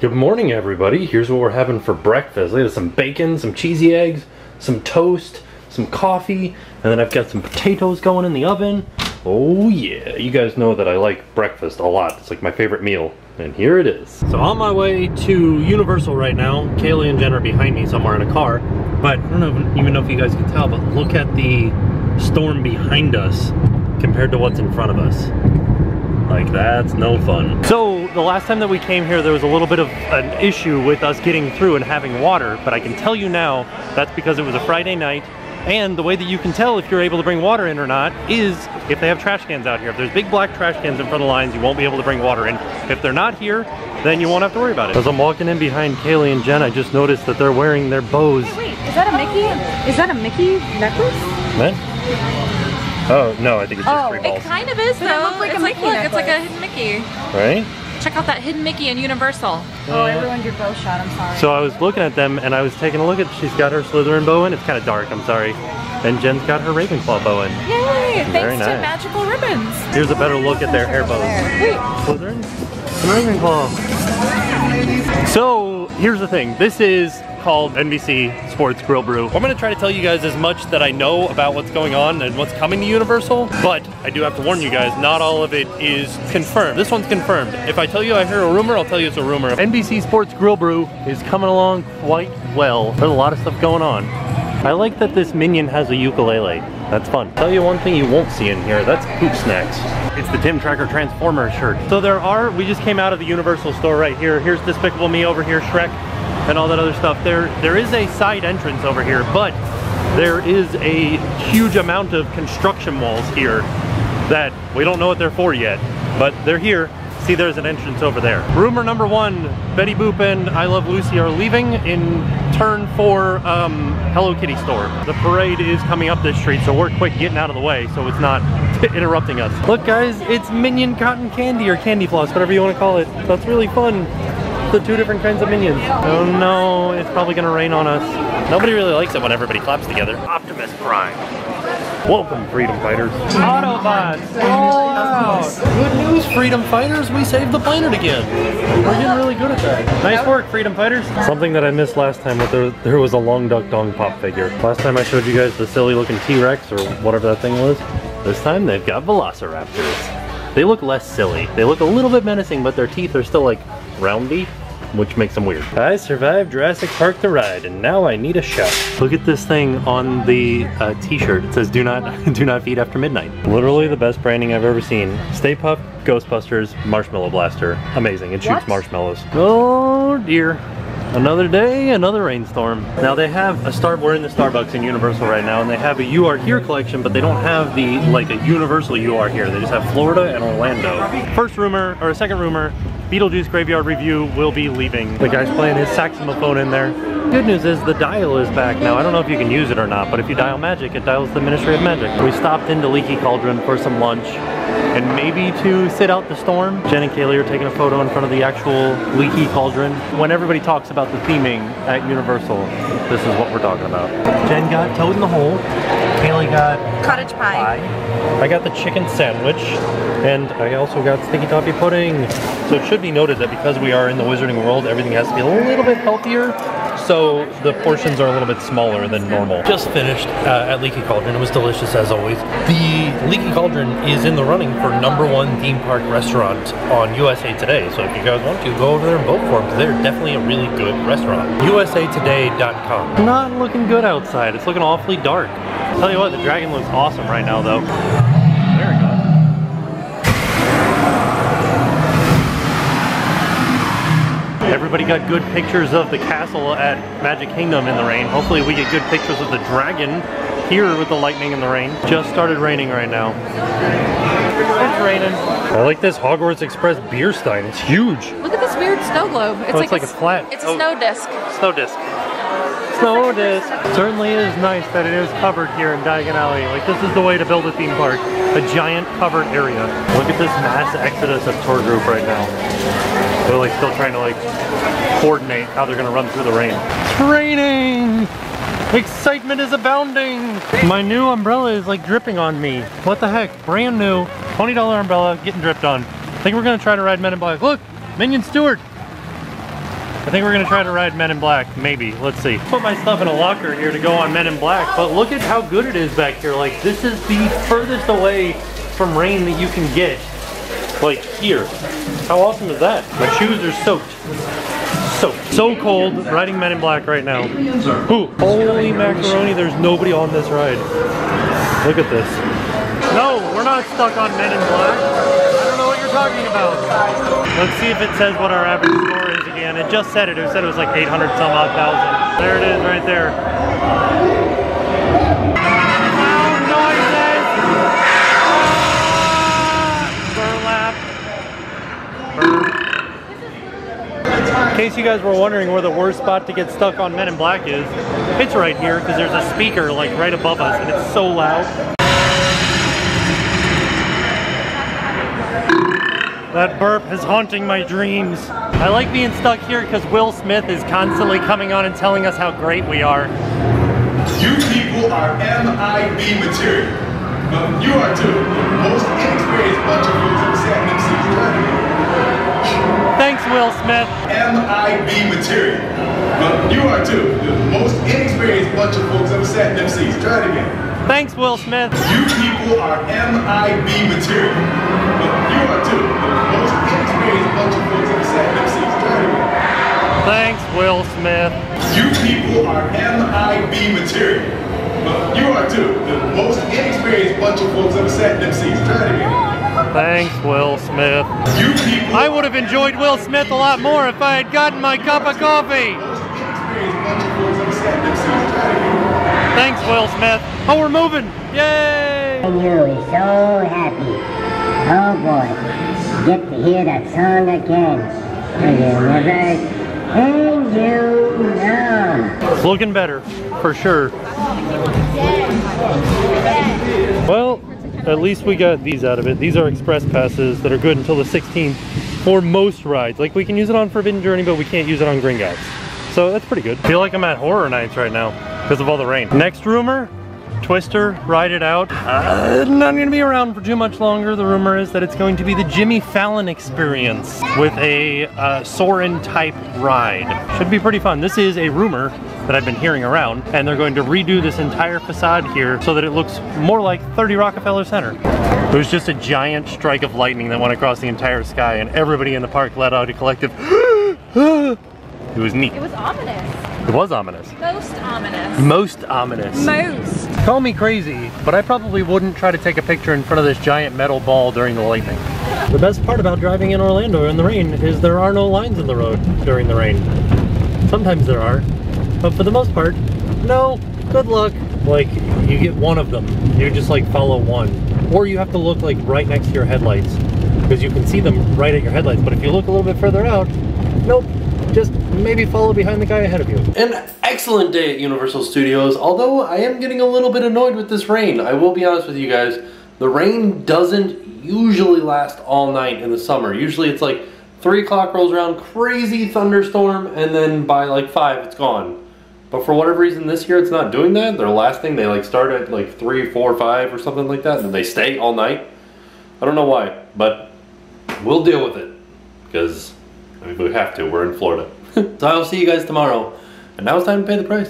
Good morning, everybody. Here's what we're having for breakfast. I have some bacon, some cheesy eggs, some toast, some coffee, and then I've got some potatoes going in the oven. Oh yeah, you guys know that I like breakfast a lot. It's like my favorite meal, and here it is. So on my way to Universal right now, Kaylee and Jen are behind me somewhere in a car, but I don't even know if you guys can tell, but look at the storm behind us compared to what's in front of us. Like, that's no fun. So the last time that we came here, there was a little bit of an issue with us getting through and having water, but I can tell you now that's because it was a Friday night, and the way that you can tell if you're able to bring water in or not is if they have trash cans out here. If there's big black trash cans in front of the lines, you won't be able to bring water in. If they're not here, then you won't have to worry about it. As I'm walking in behind Kaylee and Jen, I just noticed that they're wearing their bows. Hey, wait, is that a Mickey? Is that a Mickey necklace? What? Oh, no, I think it's just three balls. It kind of is, though. It like it's a Mickey necklace. It's like a hidden Mickey. Right? Check out that hidden Mickey in Universal. Oh, I ruined your bow shot, I'm sorry. So I was looking at them, and I was taking a look at, she's got her Slytherin bow in. It's kind of dark, I'm sorry. And Jen's got her Ravenclaw bow in. Yay, thanks to magical ribbons. Here's a better look at their hair bows. Wait. Slytherin and Ravenclaw. So, here's the thing. This is called NBC Sports Grill Brew. I'm gonna try to tell you guys as much that I know about what's going on and what's coming to Universal, but I do have to warn you guys, not all of it is confirmed. This one's confirmed. If I tell you I hear a rumor, I'll tell you it's a rumor. NBC Sports Grill Brew is coming along quite well. There's a lot of stuff going on. I like that this Minion has a ukulele. That's fun. I'll tell you one thing you won't see in here, that's poop snacks. It's the Tim Tracker Transformer shirt. So there are, we just came out of the Universal store right here. Here's Despicable Me over here, Shrek, and all that other stuff. There is a side entrance over here, but there is a huge amount of construction walls here that we don't know what they're for yet, but they're here. See, there's an entrance over there. Rumor number one, Betty Boop and I Love Lucy are leaving in turn for Hello Kitty store. The parade is coming up this street, so we're quick getting out of the way so it's not interrupting us. Look guys, it's Minion cotton candy or candy floss, whatever you want to call it. That's really fun. The two different kinds of minions. Oh no, it's probably gonna rain on us. Nobody really likes it when everybody claps together. Optimus Prime. Welcome, freedom fighters. Autobots. Oh, good news, freedom fighters. We saved the planet again. We're getting really good at that. Nice work, freedom fighters. Something that I missed last time, but there was a long duck dong pop figure. Last time I showed you guys the silly looking T-Rex or whatever that thing was. This time they've got velociraptors. They look less silly. They look a little bit menacing, but their teeth are still like roundy, which makes them weird. I survived Jurassic Park the ride, and now I need a shot. Look at this thing on the t-shirt. It says, do not feed after midnight. Literally the best branding I've ever seen. Stay Puft, Ghostbusters, Marshmallow Blaster. Amazing, it shoots marshmallows. Oh dear. Another day, another rainstorm. Now they have a we're in the Starbucks in Universal right now, and they have a You Are Here collection, but they don't have the, like, a Universal You Are Here. They just have Florida and Orlando. First rumor, or second rumor, Beetlejuice Graveyard Review will be leaving. The guy's playing his saxophone in there. Good news is the dial is back now. I don't know if you can use it or not, but if you dial magic, it dials the Ministry of Magic. We stopped into Leaky Cauldron for some lunch and maybe to sit out the storm. Jen and Kaylee are taking a photo in front of the actual Leaky Cauldron. When everybody talks about the theming at Universal, this is what we're talking about. Jen got Toad in the Hole. Kaylee got cottage pie. I got the chicken sandwich, and I also got sticky toffee pudding. So it should be noted that because we are in the Wizarding World, everything has to be a little bit healthier, so the portions are a little bit smaller than normal. Just finished at Leaky Cauldron. It was delicious as always. The Leaky Cauldron is in the running for #1 theme park restaurant on USA Today. So if you guys want to, go over there and vote for them, because they're definitely a really good restaurant. USAtoday.com. Not looking good outside. It's looking awfully dark. I'll tell you what, the dragon looks awesome right now though. There it goes. Everybody got good pictures of the castle at Magic Kingdom in the rain. Hopefully we get good pictures of the dragon here with the lightning and the rain. Just started raining right now. It's raining. I like this Hogwarts Express beer stein. It's huge. Look at this weird snow globe. It's, oh, it's like a flat. It's a snow disc. Snow disc. Snow disc. Certainly is nice that it is covered here in Diagon Alley. Like, this is the way to build a theme park. A giant covered area. Look at this mass exodus of tour group right now. They're like still trying to like coordinate how they're gonna run through the rain. It's raining! Excitement is abounding! My new umbrella is like dripping on me. What the heck? Brand new $20 umbrella getting dripped on. I think we're gonna try to ride Men in Black. Look! Minion Steward! I think we're gonna try to ride Men in Black, maybe, let's see. Put my stuff in a locker here to go on Men in Black, but look at how good it is back here. Like, this is the furthest away from rain that you can get, like here. How awesome is that? My shoes are soaked. So cold, riding Men in Black right now. Ooh, holy macaroni, there's nobody on this ride. Look at this. No, we're not stuck on Men in Black. I don't know what you're talking about. Let's see if it says what our average score is again. It just said it. It said it was like 800 some odd thousand. There it is right there. In case you guys were wondering where the worst spot to get stuck on Men in Black is, it's right here because there's a speaker like right above us and it's so loud. That burp is haunting my dreams. I like being stuck here because Will Smith is constantly coming on and telling us how great we are. You people are MIB material. You are too. Most inexperienced bunch of fools in San Francisco. Thanks, Will Smith. MIB material. You are too. The most inexperienced bunch of folks ever sat in MCs. Try it again. Thanks, Will Smith. You people are MIB material. You are too. The most inexperienced bunch of folks ever sat in MCs. Try it again. Thanks, Will Smith. You people are MIB material. You are too. The most inexperienced bunch of folks ever sat in MCs. Try it again. Thanks, Will Smith. I would have enjoyed Will Smith a lot more if I had gotten my cup of coffee. Thanks, Will Smith. Oh, we're moving. Yay! And you is so happy. Oh boy, get to hear that song again. And you know. It's looking better, for sure. Well, at least we got these out of it. These are express passes that are good until the 16th for most rides. Like, we can use it on Forbidden Journey, but we can't use it on Gringotts. So that's pretty good. I feel like I'm at Horror Nights right now because of all the rain. Next rumor, Twister, ride it out. Not gonna be around for too much longer. The rumor is that it's going to be the Jimmy Fallon experience with a Soarin' type ride. Should be pretty fun. This is a rumor that I've been hearing around, and they're going to redo this entire facade here so that it looks more like 30 Rockefeller Center. It was just a giant strike of lightning that went across the entire sky, and everybody in the park let out a collective It was neat. It was ominous. It was ominous. Most ominous. Most ominous. Most. Call me crazy, but I probably wouldn't try to take a picture in front of this giant metal ball during the lightning. The best part about driving in Orlando in the rain is there are no lines in the road during the rain. Sometimes there are. But for the most part, no, good luck. Like, you get one of them. You just like follow one. Or you have to look like right next to your headlights because you can see them right at your headlights. But if you look a little bit further out, nope, just maybe follow behind the guy ahead of you. An excellent day at Universal Studios, although I am getting a little bit annoyed with this rain. I will be honest with you guys, the rain doesn't usually last all night in the summer. Usually it's like 3 o'clock rolls around, crazy thunderstorm, and then by like 5 it's gone. But for whatever reason this year it's not doing that. Their last thing, they like start at like 3, 4, 5 or something like that, and they stay all night. I don't know why, but we'll deal with it. Because, I mean, we have to, we're in Florida. So I'll see you guys tomorrow. And now it's time to pay the price.